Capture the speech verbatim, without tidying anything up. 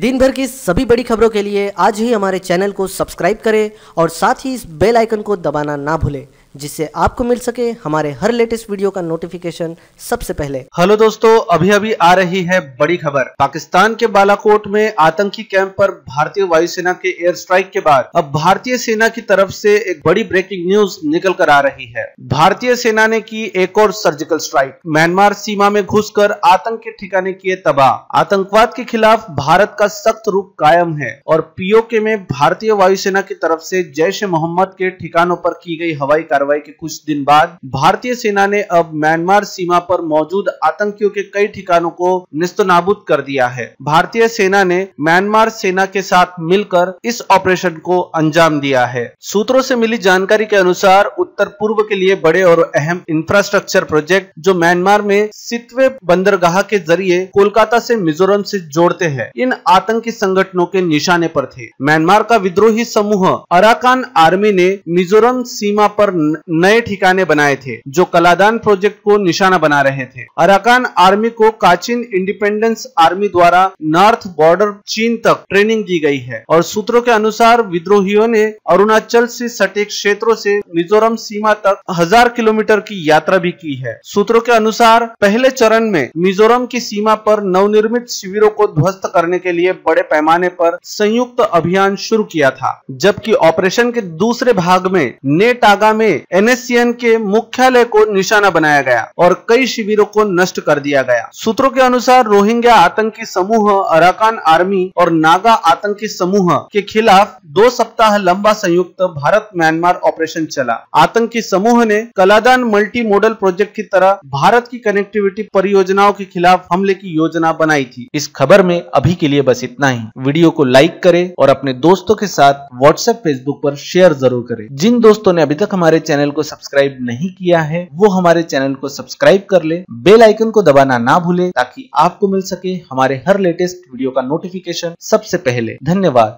दिन भर की सभी बड़ी खबरों के लिए आज ही हमारे चैनल को सब्सक्राइब करें और साथ ही इस बेल आइकन को दबाना ना भूलें, जिससे आपको मिल सके हमारे हर लेटेस्ट वीडियो का नोटिफिकेशन सबसे पहले। हेलो दोस्तों, अभी अभी आ रही है बड़ी खबर। पाकिस्तान के बालाकोट में आतंकी कैंप पर भारतीय वायुसेना के एयर स्ट्राइक के बाद अब भारतीय सेना की तरफ से एक बड़ी ब्रेकिंग न्यूज निकल कर आ रही है। भारतीय सेना ने की एक और सर्जिकल स्ट्राइक। म्यांमार सीमा में घुस कर आतंक के ठिकाने किए तबाह। आतंकवाद के खिलाफ भारत का सख्त रुख कायम है और पीओके में भारतीय वायुसेना की तरफ से जैश-ए-मोहम्मद के ठिकानों पर की गई हवाई कार्रवाई के कुछ दिन बाद भारतीय सेना ने अब म्यांमार सीमा पर मौजूद आतंकियों के कई ठिकानों को नेस्तनाबूद कर दिया है। भारतीय सेना ने म्यांमार सेना के साथ मिलकर इस ऑपरेशन को अंजाम दिया है। सूत्रों से मिली जानकारी के अनुसार उत्तर पूर्व के लिए बड़े और अहम इंफ्रास्ट्रक्चर प्रोजेक्ट जो म्यांमार में सित्वे बंदरगाह के जरिए कोलकाता से मिजोरम से जोड़ते हैं, इन आतंकी संगठनों के निशाने पर थे। म्यांमार का विद्रोही समूह अराकान आर्मी ने मिजोरम सीमा पर नए ठिकाने बनाए थे जो कलादान प्रोजेक्ट को निशाना बना रहे थे। अराकान आर्मी को काचिन इंडिपेंडेंस आर्मी द्वारा नॉर्थ बॉर्डर चीन तक ट्रेनिंग दी गई है और सूत्रों के अनुसार विद्रोहियों ने अरुणाचल से सटे क्षेत्रों से मिजोरम सीमा तक हजार किलोमीटर की यात्रा भी की है। सूत्रों के अनुसार पहले चरण में मिजोरम की सीमा पर नवनिर्मित शिविरों को ध्वस्त करने के लिए बड़े पैमाने पर संयुक्त अभियान शुरू किया था, जबकि ऑपरेशन के दूसरे भाग में नागा में एन एस सी एन के मुख्यालय को निशाना बनाया गया और कई शिविरों को नष्ट कर दिया गया। सूत्रों के अनुसार रोहिंग्या आतंकी समूह अराकान आर्मी और नागा आतंकी समूह के खिलाफ दो सप्ताह लंबा संयुक्त भारत म्यांमार ऑपरेशन चला। आतंकी समूह ने कलादान मल्टीमॉडल प्रोजेक्ट की तरह भारत की कनेक्टिविटी परियोजनाओं के खिलाफ हमले की योजना बनाई थी। इस खबर में अभी के लिए बस इतना ही। वीडियो को लाइक करे और अपने दोस्तों के साथ व्हाट्सएप फेसबुक पर शेयर जरूर करे। जिन दोस्तों ने अभी तक हमारे चैनल को सब्सक्राइब नहीं किया है वो हमारे चैनल को सब्सक्राइब कर ले। बेल आइकन को दबाना ना भूले ताकि आपको मिल सके हमारे हर लेटेस्ट वीडियो का नोटिफिकेशन सबसे पहले। धन्यवाद।